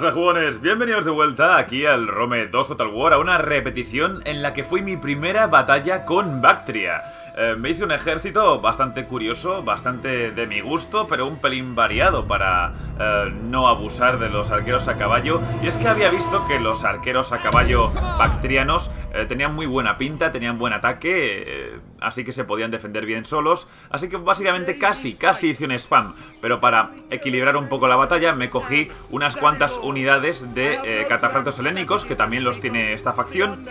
pasa, jugones? Bienvenidos de vuelta aquí al Rome 2 Total War, a una repetición en la que fue mi primera batalla con Bactria. Me hice un ejército bastante curioso, bastante de mi gusto, pero un pelín variado para no abusar de los arqueros a caballo. Y es que había visto que los arqueros a caballo bactrianos tenían muy buena pinta, tenían buen ataque, así que se podían defender bien solos. Así que básicamente casi hice un spam, pero para equilibrar un poco la batalla me cogí unas cuantas unidades de catafractos helénicos, que también los tiene esta facción,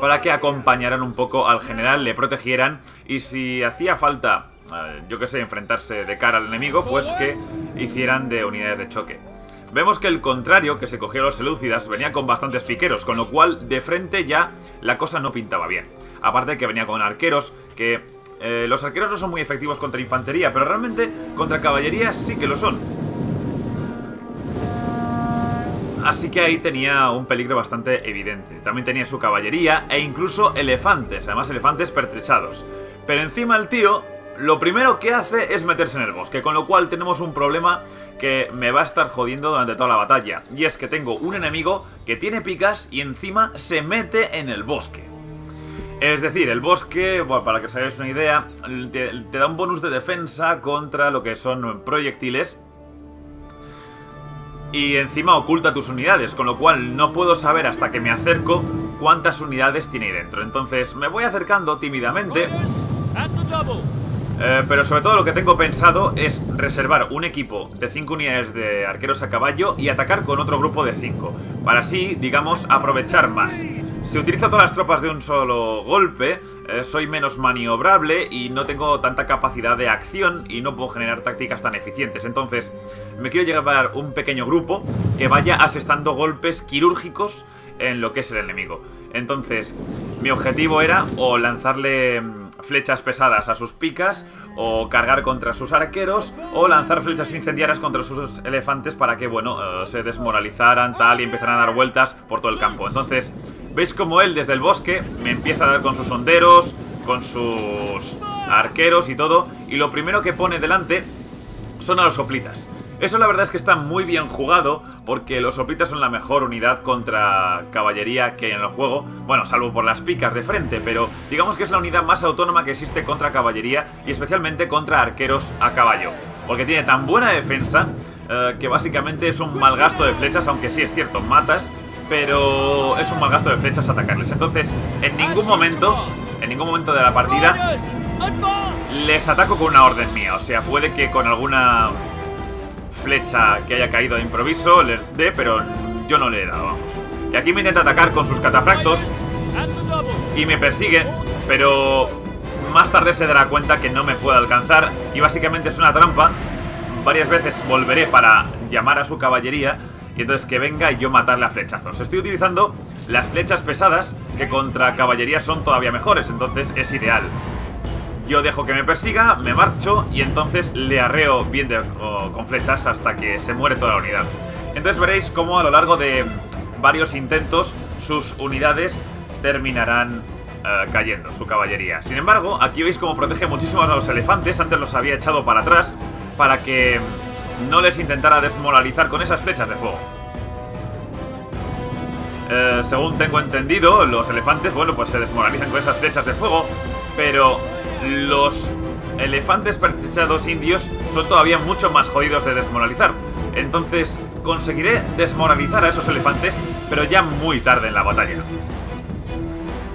para que acompañaran un poco al general, le protegieran, y si hacía falta, yo que sé, enfrentarse de cara al enemigo, pues que hicieran de unidades de choque. Vemos que el contrario, que se cogió a los Seléucidas, venía con bastantes piqueros, con lo cual de frente ya la cosa no pintaba bien. Aparte de que venía con arqueros, que los arqueros no son muy efectivos contra infantería, pero realmente contra caballería sí que lo son. Así que ahí tenía un peligro bastante evidente. También tenía su caballería e incluso elefantes, además elefantes pertrechados. Pero encima el tío lo primero que hace es meterse en el bosque, con lo cual tenemos un problema que me va a estar jodiendo durante toda la batalla. Y es que tengo un enemigo que tiene picas y encima se mete en el bosque. Es decir, el bosque, bueno, para que os hagáis una idea, te da un bonus de defensa contra lo que son proyectiles. Y encima oculta tus unidades, con lo cual no puedo saber hasta que me acerco cuántas unidades tiene ahí dentro. Entonces me voy acercando tímidamente, pero sobre todo lo que tengo pensado es reservar un equipo de 5 unidades de arqueros a caballo y atacar con otro grupo de 5, para así, digamos, aprovechar más. Si utilizo todas las tropas de un solo golpe, soy menos maniobrable y no tengo tanta capacidad de acción y no puedo generar tácticas tan eficientes. Entonces me quiero llevar un pequeño grupo que vaya asestando golpes quirúrgicos en lo que es el enemigo. Entonces mi objetivo era o lanzarle flechas pesadas a sus picas, o cargar contra sus arqueros, o lanzar flechas incendiarias contra sus elefantes para que, bueno, se desmoralizaran tal y empezaran a dar vueltas por todo el campo. Entonces, veis como él desde el bosque me empieza a dar con sus honderos, con sus arqueros y todo, y lo primero que pone delante son a los hoplitas. Eso la verdad es que está muy bien jugado, porque los hoplitas son la mejor unidad contra caballería que hay en el juego. Bueno, salvo por las picas de frente, pero digamos que es la unidad más autónoma que existe contra caballería y especialmente contra arqueros a caballo, porque tiene tan buena defensa que básicamente es un mal gasto de flechas, aunque sí es cierto, matas, pero es un mal gasto de flechas atacarles. Entonces, en ningún momento de la partida les ataco con una orden mía. O sea, puede que con alguna flecha que haya caído de improviso les dé, pero yo no le he dado, vamos. Y aquí me intenta atacar con sus catafractos y me persigue, pero más tarde se dará cuenta que no me puede alcanzar y básicamente es una trampa. Varias veces volveré para llamar a su caballería y entonces que venga y yo matarle a flechazos. Estoy utilizando las flechas pesadas, que contra caballería son todavía mejores, entonces es ideal. Yo dejo que me persiga, me marcho y entonces le arreo bien con flechas hasta que se muere toda la unidad. Entonces veréis cómo a lo largo de varios intentos sus unidades terminarán cayendo, su caballería. Sin embargo, aquí veis cómo protege muchísimo a los elefantes. Antes los había echado para atrás para que no les intentara desmoralizar con esas flechas de fuego. Según tengo entendido, los elefantes, bueno, pues se desmoralizan con esas flechas de fuego, pero los elefantes pertrechados indios son todavía mucho más jodidos de desmoralizar. Entonces conseguiré desmoralizar a esos elefantes, pero ya muy tarde en la batalla.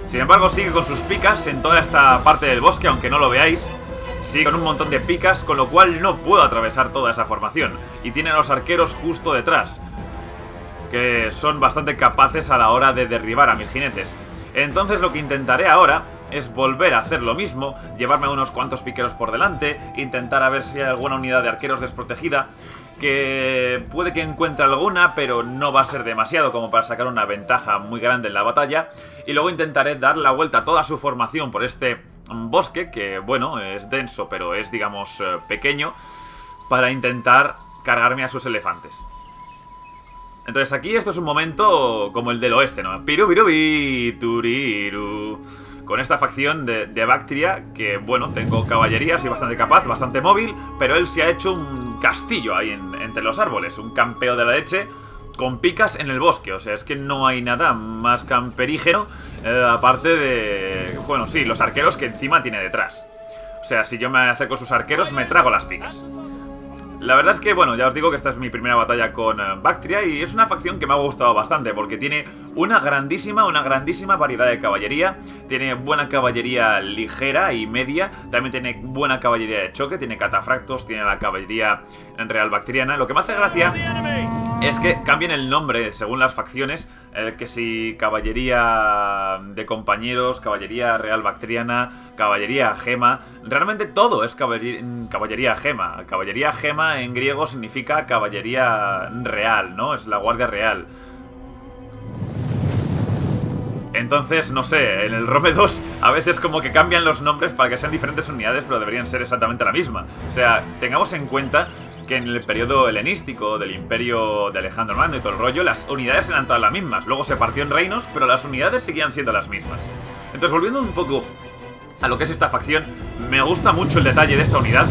Sin embargo, sigue con sus picas en toda esta parte del bosque, aunque no lo veáis. Sigue con un montón de picas, con lo cual no puedo atravesar toda esa formación. Y tiene a los arqueros justo detrás, que son bastante capaces a la hora de derribar a mis jinetes. Entonces lo que intentaré ahora es volver a hacer lo mismo, llevarme a unos cuantos piqueros por delante, intentar a ver si hay alguna unidad de arqueros desprotegida, que puede que encuentre alguna, pero no va a ser demasiado como para sacar una ventaja muy grande en la batalla. Y luego intentaré dar la vuelta a toda su formación por este bosque, que bueno, es denso, pero es, digamos, pequeño, para intentar cargarme a sus elefantes. Entonces aquí esto es un momento como el del oeste, ¿no? Pirubirubi, turiru. Con esta facción de Bactria, que bueno, tengo caballería, soy bastante capaz, bastante móvil, pero él se ha hecho un castillo ahí entre los árboles, un campeo de la leche, con picas en el bosque. O sea, es que no hay nada más camperígeno, aparte de... Bueno, sí, los arqueros que encima tiene detrás. O sea, si yo me acerco a sus arqueros, me trago las picas. La verdad es que, bueno, ya os digo que esta es mi primera batalla con Bactria y es una facción que me ha gustado bastante porque tiene una grandísima variedad de caballería. Tiene buena caballería ligera y media, también tiene buena caballería de choque, tiene catafractos, tiene la caballería real bactriana. Lo que me hace gracia es que cambien el nombre según las facciones, que si caballería de compañeros, caballería real bactriana, caballería gema. Realmente todo es caballería gema. Caballería gema en griego significa caballería real, ¿no? Es la guardia real. Entonces, no sé, en el Rome 2 a veces como que cambian los nombres para que sean diferentes unidades, pero deberían ser exactamente la misma. O sea, tengamos en cuenta que en el periodo helenístico del imperio de Alejandro Magno y todo el rollo, las unidades eran todas las mismas. Luego se partió en reinos, pero las unidades seguían siendo las mismas. Entonces, volviendo un poco a lo que es esta facción, me gusta mucho el detalle de esta unidad.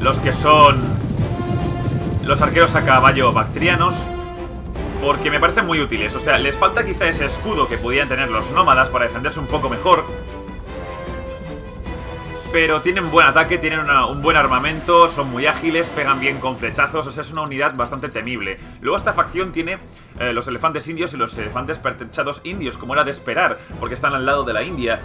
Los que son los arqueros a caballo bactrianos, porque me parecen muy útiles. O sea, les falta quizá ese escudo que podían tener los nómadas para defenderse un poco mejor, pero tienen buen ataque, tienen un buen armamento, son muy ágiles, pegan bien con flechazos. O sea, es una unidad bastante temible. Luego esta facción tiene los elefantes indios y los elefantes pertrechados indios, como era de esperar, porque están al lado de la India.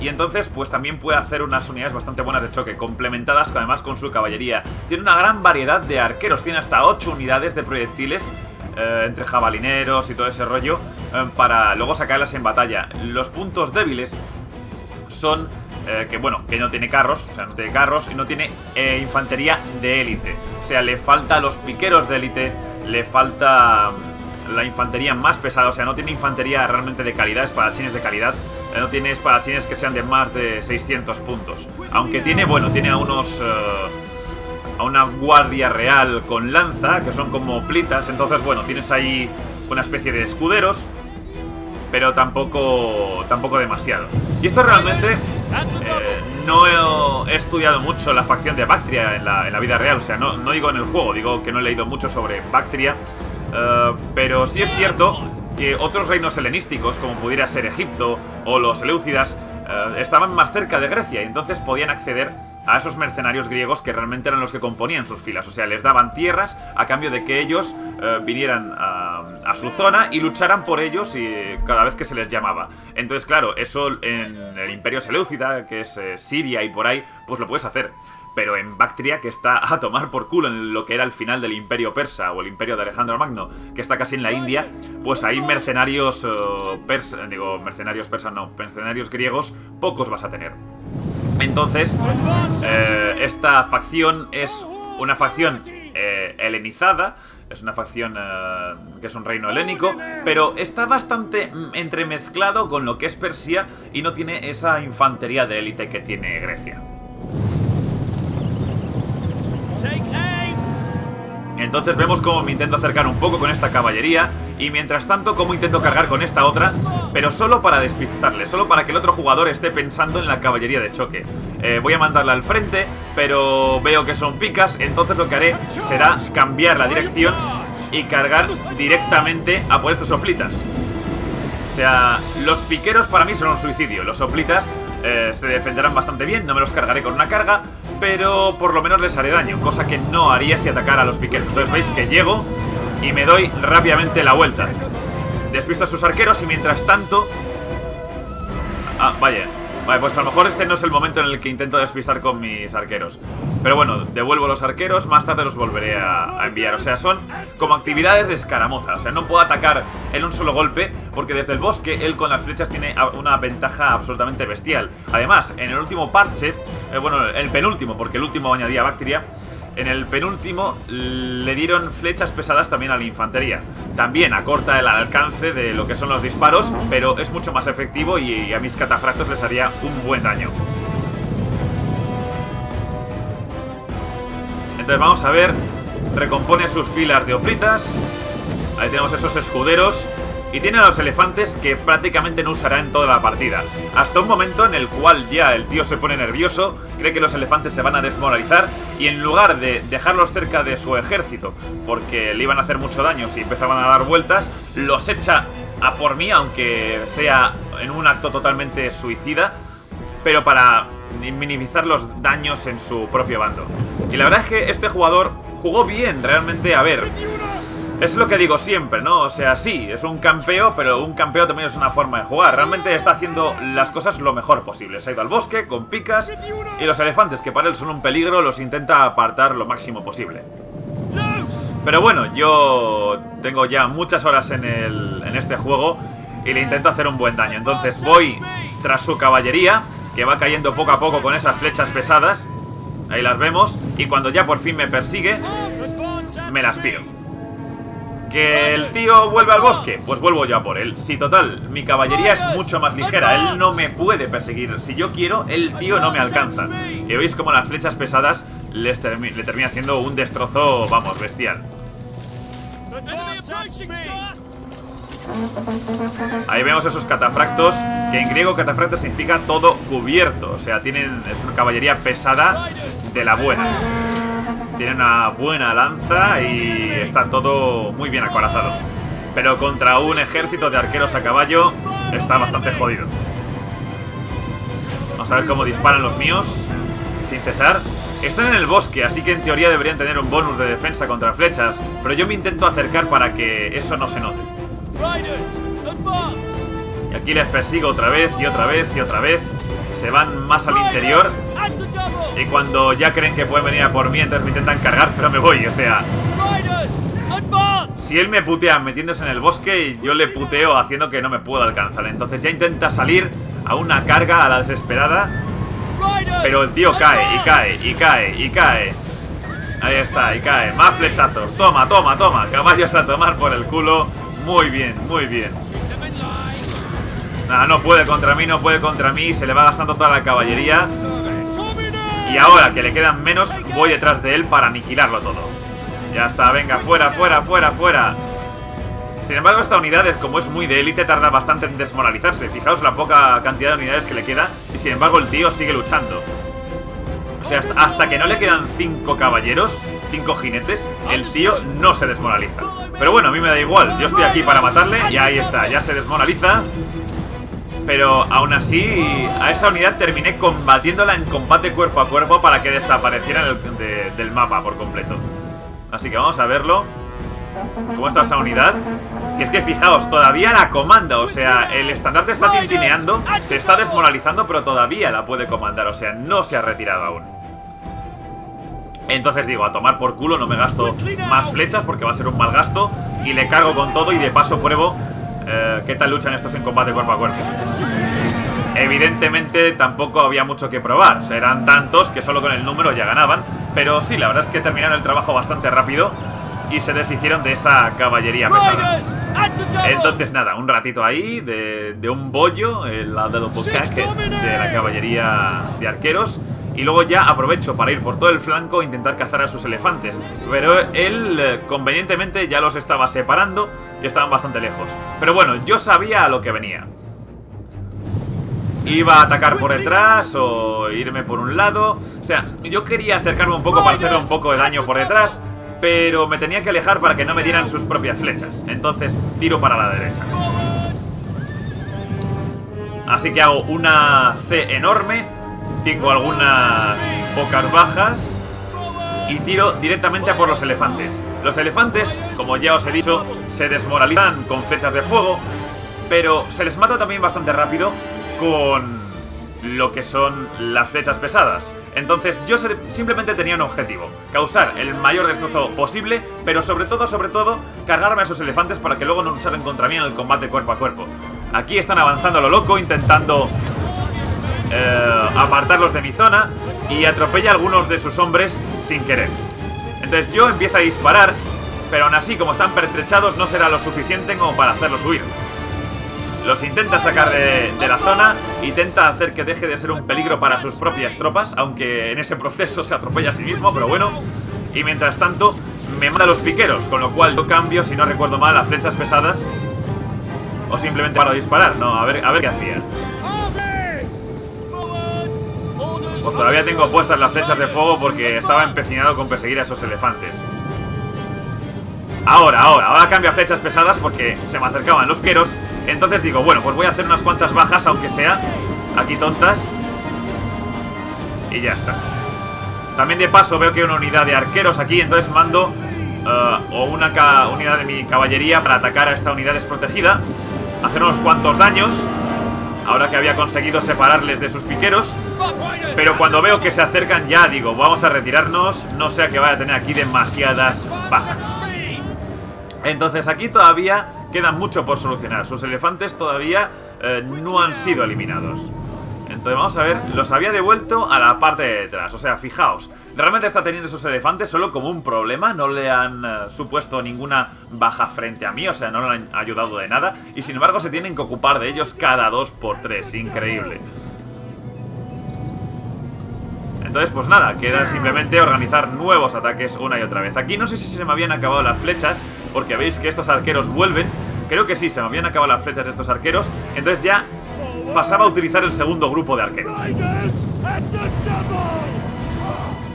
Y entonces pues también puede hacer unas unidades bastante buenas de choque, complementadas además con su caballería. Tiene una gran variedad de arqueros, tiene hasta 8 unidades de proyectiles, entre jabalineros y todo ese rollo, para luego sacarlas en batalla. Los puntos débiles son... que bueno, que no tiene carros, o sea, no tiene carros y no tiene infantería de élite. O sea, le falta a los piqueros de élite, le falta la infantería más pesada. O sea, no tiene infantería realmente de calidad, espadachines de calidad. No tiene espadachines que sean de más de 600 puntos. Aunque tiene, bueno, tiene a unos... a una guardia real con lanza, que son como plitas. Entonces, bueno, tienes ahí una especie de escuderos, pero tampoco demasiado. Y esto realmente... no he estudiado mucho la facción de Bactria en la vida real. O sea, no digo en el juego, digo que no he leído mucho sobre Bactria, pero sí es cierto que otros reinos helenísticos, como pudiera ser Egipto o los Seléucidas, estaban más cerca de Grecia y entonces podían acceder a esos mercenarios griegos que realmente eran los que componían sus filas. O sea, les daban tierras a cambio de que ellos vinieran a su zona y lucharan por ellos y cada vez que se les llamaba. Entonces, claro, eso en el imperio Seleucida, que es Siria y por ahí, pues lo puedes hacer. Pero en Bactria, que está a tomar por culo en lo que era el final del imperio persa o el imperio de Alejandro Magno, que está casi en la India, pues hay mercenarios mercenarios griegos, pocos vas a tener. Entonces, esta facción es una facción helenizada, es una facción que es un reino helénico, pero está bastante entremezclado con lo que es Persia y no tiene esa infantería de élite que tiene Grecia. Entonces vemos cómo me intento acercar un poco con esta caballería y mientras tanto cómo intento cargar con esta otra, pero solo para despistarle, solo para que el otro jugador esté pensando en la caballería de choque. Voy a mandarla al frente, pero veo que son picas, entonces lo que haré será cambiar la dirección y cargar directamente a por estos soplitas. O sea, los piqueros para mí son un suicidio, los soplitas se defenderán bastante bien, no me los cargaré con una carga, pero por lo menos les haré daño, cosa que no haría si atacara a los piqueros. Entonces veis que llego y me doy rápidamente la vuelta, despisto a sus arqueros y mientras tanto... Ah, vaya, vale, pues a lo mejor este no es el momento en el que intento despistar con mis arqueros. Pero bueno, devuelvo los arqueros, más tarde los volveré a enviar. O sea, son como actividades de escaramuza. O sea, no puedo atacar en un solo golpe, porque desde el bosque él con las flechas tiene una ventaja absolutamente bestial. Además, en el último parche, bueno, el penúltimo, porque el último añadía Bactria, en el penúltimo le dieron flechas pesadas también a la infantería. También acorta el alcance de lo que son los disparos, pero es mucho más efectivo y a mis catafractos les haría un buen daño. Entonces vamos a ver, recompone sus filas de hoplitas. Ahí tenemos esos escuderos y tiene a los elefantes que prácticamente no usará en toda la partida, hasta un momento en el cual ya el tío se pone nervioso, cree que los elefantes se van a desmoralizar y en lugar de dejarlos cerca de su ejército, porque le iban a hacer mucho daño si empezaban a dar vueltas, los echa a por mí, aunque sea en un acto totalmente suicida, pero para minimizar los daños en su propio bando. Y la verdad es que este jugador jugó bien, realmente, a ver... Es lo que digo siempre, ¿no? O sea, sí, es un campeo, pero un campeo también es una forma de jugar. Realmente está haciendo las cosas lo mejor posible. Se ha ido al bosque, con picas, y los elefantes, que para él son un peligro, los intenta apartar lo máximo posible. Pero bueno, yo tengo ya muchas horas en este juego y le intento hacer un buen daño. Entonces voy tras su caballería, que va cayendo poco a poco con esas flechas pesadas. Ahí las vemos. Y cuando ya por fin me persigue, me las piro. ¿Que el tío vuelve al bosque? Pues vuelvo yo a por él. Sí, total, mi caballería es mucho más ligera. Él no me puede perseguir. Si yo quiero, el tío no me alcanza. Y veis como las flechas pesadas le termina haciendo un destrozo, vamos, bestial. Ahí vemos esos catafractos, que en griego catafracto significa todo cubierto. O sea, es una caballería pesada de la buena. Tiene una buena lanza y está todo muy bien acorazado. Pero contra un ejército de arqueros a caballo está bastante jodido. Vamos a ver cómo disparan los míos, sin cesar. Están en el bosque, así que en teoría deberían tener un bonus de defensa contra flechas, pero yo me intento acercar para que eso no se note. Y aquí les persigo otra vez y otra vez y otra vez. Se van más al interior. Y cuando ya creen que pueden venir a por mí, entonces me intentan cargar, pero me voy, o sea... Si él me putea metiéndose en el bosque, yo le puteo haciendo que no me pueda alcanzar. Entonces ya intenta salir a una carga a la desesperada, pero el tío cae, y cae, y cae, y cae. Ahí está, y cae. Más flechazos. Toma, toma, toma. Caballos a tomar por el culo. Muy bien, muy bien. Nada, no puede contra mí, no puede contra mí. Se le va gastando toda la caballería. Y ahora que le quedan menos, voy detrás de él para aniquilarlo todo. Ya está, venga, fuera, fuera, fuera, fuera. Sin embargo, esta unidad, como es muy de élite, tarda bastante en desmoralizarse. Fijaos la poca cantidad de unidades que le queda. Y sin embargo, el tío sigue luchando. O sea, hasta que no le quedan 5 caballeros, 5 jinetes, el tío no se desmoraliza. Pero bueno, a mí me da igual. Yo estoy aquí para matarle y ahí está, ya se desmoraliza. Pero aún así, a esa unidad terminé combatiéndola en combate cuerpo a cuerpo para que desapareciera del mapa por completo. Así que vamos a verlo. ¿Cómo está esa unidad? Que es que fijaos, todavía la comanda. O sea, el estandarte está tintineando, se está desmoralizando, pero todavía la puede comandar. O sea, no se ha retirado aún. Entonces digo, a tomar por culo, no me gasto más flechas porque va a ser un mal gasto. Y le cargo con todo y de paso pruebo... ¿Qué tal luchan estos en combate cuerpo a cuerpo? Evidentemente tampoco había mucho que probar. O sea, eran tantos que solo con el número ya ganaban. Pero sí, la verdad es que terminaron el trabajo bastante rápido y se deshicieron de esa caballería pesada. Entonces nada, un ratito ahí de un bollo, el dedo pocaque de la caballería de arqueros. Y luego ya aprovecho para ir por todo el flanco e intentar cazar a sus elefantes. Pero él, convenientemente, ya los estaba separando y estaban bastante lejos. Pero bueno, yo sabía a lo que venía. Iba a atacar por detrás o irme por un lado. O sea, yo quería acercarme un poco para hacerle un poco de daño por detrás, pero me tenía que alejar para que no me dieran sus propias flechas. Entonces tiro para la derecha. Así que hago una C enorme. Tengo algunas pocas bajas y tiro directamente a por los elefantes. Los elefantes, como ya os he dicho, se desmoralizan con flechas de fuego, pero se les mata también bastante rápido con lo que son las flechas pesadas. Entonces yo simplemente tenía un objetivo: causar el mayor destrozo posible, pero sobre todo, cargarme a esos elefantes para que luego no lucharan contra mí en el combate cuerpo a cuerpo. Aquí están avanzando a lo loco, intentando... apartarlos de mi zona y atropella a algunos de sus hombres sin querer. Entonces yo empiezo a disparar, pero aún así, como están pertrechados, no será lo suficiente como para hacerlos huir. Los intenta sacar de la zona, intenta hacer que deje de ser un peligro para sus propias tropas, aunque en ese proceso se atropella a sí mismo, pero bueno. Y mientras tanto me manda a los piqueros, con lo cual yo cambio, si no recuerdo mal, a flechas pesadas o simplemente para disparar. No, a ver qué hacía. Pues todavía tengo puestas las flechas de fuego porque estaba empecinado con perseguir a esos elefantes. Ahora cambio a flechas pesadas porque se me acercaban los fieros. Entonces digo, bueno, pues voy a hacer unas cuantas bajas, aunque sea aquí tontas. Y ya está. También de paso veo que hay una unidad de arqueros aquí, entonces mando una unidad de mi caballería para atacar a esta unidad desprotegida. Hacer unos cuantos daños. Ahora que había conseguido separarles de sus piqueros. Pero cuando veo que se acercan ya digo, vamos a retirarnos, no sea que vaya a tener aquí demasiadas bajas. Entonces aquí todavía queda mucho por solucionar. Sus elefantes todavía no han sido eliminados. Entonces vamos a ver, los había devuelto a la parte de detrás. O sea, fijaos, realmente está teniendo esos elefantes solo como un problema. No le han supuesto ninguna baja frente a mí, o sea, no le han ayudado de nada. Y sin embargo se tienen que ocupar de ellos cada 2 por 3, increíble. Entonces pues nada, queda simplemente organizar nuevos ataques una y otra vez. Aquí no sé si se me habían acabado las flechas, porque veis que estos arqueros vuelven. Creo que sí, se me habían acabado las flechas de estos arqueros. Entonces ya pasaba a utilizar el segundo grupo de arqueros.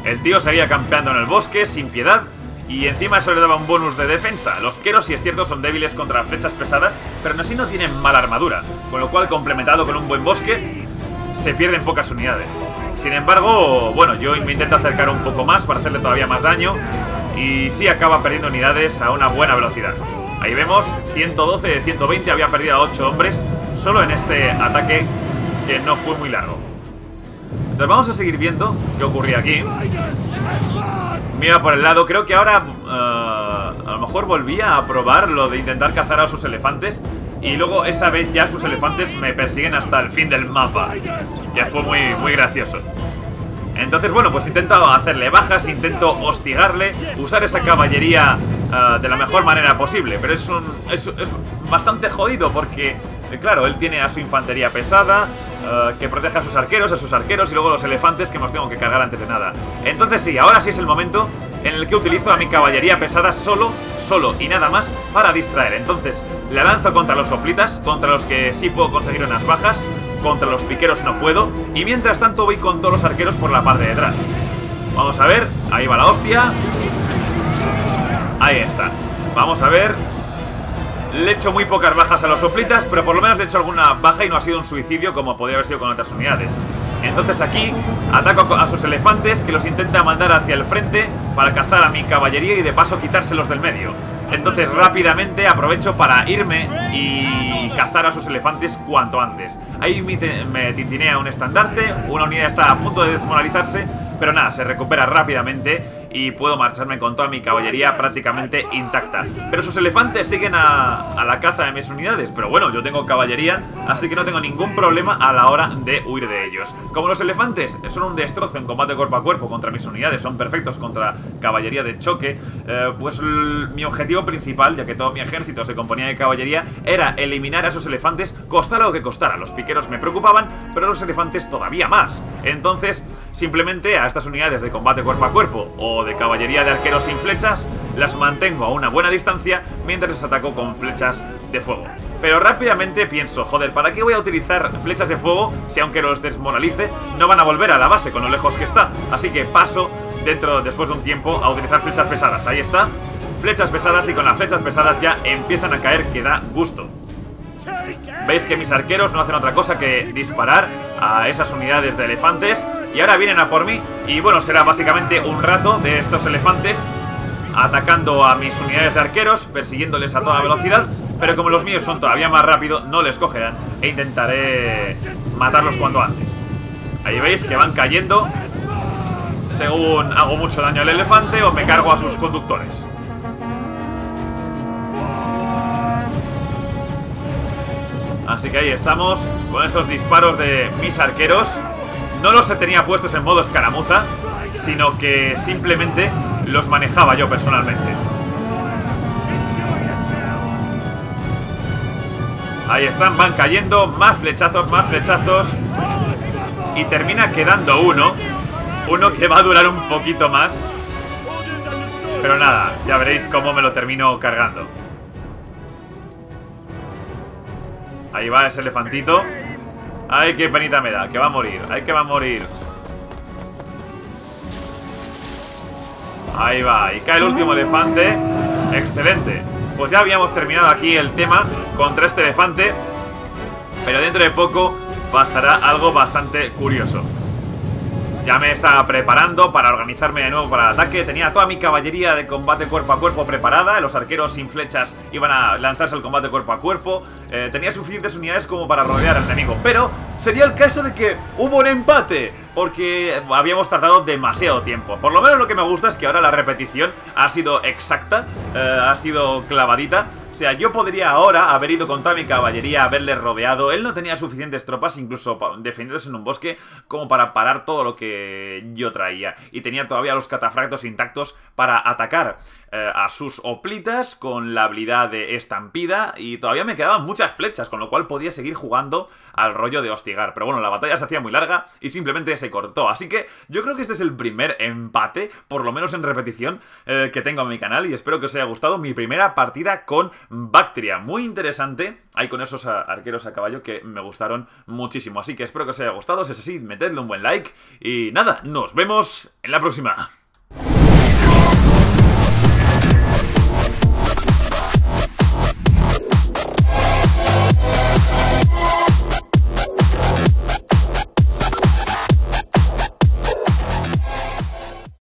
El tío seguía campeando en el bosque sin piedad. Y encima eso le daba un bonus de defensa. Los arqueros, si es cierto, son débiles contra las flechas pesadas, pero aún así no tienen mala armadura, con lo cual complementado con un buen bosque se pierden pocas unidades. Sin embargo, bueno, yo me intento acercar un poco más para hacerle todavía más daño. Y sí acaba perdiendo unidades a una buena velocidad. Ahí vemos, 112 de 120, había perdido a 8 hombres solo en este ataque que no fue muy largo. Entonces vamos a seguir viendo qué ocurría aquí. Mira por el lado, creo que ahora a lo mejor volvía a probar lo de intentar cazar a sus elefantes. Y luego esa vez ya sus elefantes me persiguen hasta el fin del mapa. Ya fue muy gracioso. Entonces bueno, pues intento hacerle bajas, intento hostigarle, usar esa caballería de la mejor manera posible. Pero es bastante jodido porque, claro, él tiene a su infantería pesada que protege a sus arqueros y luego los elefantes que me los tengo que cargar antes de nada. Entonces sí, ahora sí es el momento en el que utilizo a mi caballería pesada solo y nada más para distraer. Entonces la lanzo contra los soplitas, contra los que sí puedo conseguir unas bajas, contra los piqueros no puedo, y mientras tanto voy con todos los arqueros por la parte de atrás. Vamos a ver, ahí va la hostia. Ahí está. Vamos a ver. Le he hecho muy pocas bajas a los soplitas, pero por lo menos le he hecho alguna baja y no ha sido un suicidio como podría haber sido con otras unidades. Entonces aquí ataco a sus elefantes, que los intenta mandar hacia el frente para cazar a mi caballería y de paso quitárselos del medio. Entonces rápidamente aprovecho para irme y cazar a sus elefantes cuanto antes. Ahí me tintinea un estandarte, una unidad está a punto de desmoralizarse, pero nada, se recupera rápidamente y puedo marcharme con toda mi caballería prácticamente intacta. Pero sus elefantes siguen a la caza de mis unidades, pero bueno, yo tengo caballería, así que no tengo ningún problema a la hora de huir de ellos. Como los elefantes son un destrozo en combate cuerpo a cuerpo contra mis unidades, son perfectos contra caballería de choque, pues mi objetivo principal, ya que todo mi ejército se componía de caballería, era eliminar a esos elefantes, costara lo que costara. Los piqueros me preocupaban, pero los elefantes todavía más. Entonces, simplemente a estas unidades de combate cuerpo a cuerpo o de caballería de arqueros sin flechas las mantengo a una buena distancia mientras les ataco con flechas de fuego. Pero rápidamente pienso, joder, ¿para qué voy a utilizar flechas de fuego si aunque los desmoralice no van a volver a la base con lo lejos que está? Así que paso después de un tiempo a utilizar flechas pesadas. Ahí está, flechas pesadas, y con las flechas pesadas ya empiezan a caer, que da gusto. Veis que mis arqueros no hacen otra cosa que disparar a esas unidades de elefantes. Y ahora vienen a por mí. Y bueno, será básicamente un rato de estos elefantes atacando a mis unidades de arqueros, persiguiéndoles a toda velocidad. Pero como los míos son todavía más rápido, no les cogerán e intentaré matarlos cuanto antes. Ahí veis que van cayendo según hago mucho daño al elefante o me cargo a sus conductores. Así que ahí estamos con esos disparos de mis arqueros. No los tenía puestos en modo escaramuza, sino que simplemente los manejaba yo personalmente. Ahí están, van cayendo, más flechazos. Y termina quedando uno que va a durar un poquito más. Pero nada, ya veréis cómo me lo termino cargando. Ahí va ese elefantito. Ay, qué penita me da, que va a morir. Ay, que va a morir. Ahí va, y cae el último elefante. Excelente. Pues ya habíamos terminado aquí el tema contra este elefante, pero dentro de poco pasará algo bastante curioso. Ya me estaba preparando para organizarme de nuevo para el ataque. Tenía toda mi caballería de combate cuerpo a cuerpo preparada. Los arqueros sin flechas iban a lanzarse al combate cuerpo a cuerpo. Tenía suficientes unidades como para rodear al enemigo. Pero sería el caso de que hubo un empate, porque habíamos tardado demasiado tiempo. Por lo menos lo que me gusta es que ahora la repetición ha sido exacta, ha sido clavadita. O sea, yo podría ahora haber ido con toda mi caballería, haberle rodeado. Él no tenía suficientes tropas, incluso defendiéndose en un bosque, como para parar todo lo que yo traía. Y tenía todavía los catafractos intactos para atacar a sus hoplitas con la habilidad de estampida. Y todavía me quedaban muchas flechas, con lo cual podía seguir jugando al rollo de hostigar. Pero bueno, la batalla se hacía muy larga y simplemente se cortó. Así que yo creo que este es el primer empate, por lo menos en repetición, que tengo en mi canal. Y espero que os haya gustado mi primera partida con Bactria, muy interesante. Hay con esos arqueros a caballo que me gustaron muchísimo. Así que espero que os haya gustado. Si es así, metedle un buen like. Y nada, nos vemos en la próxima.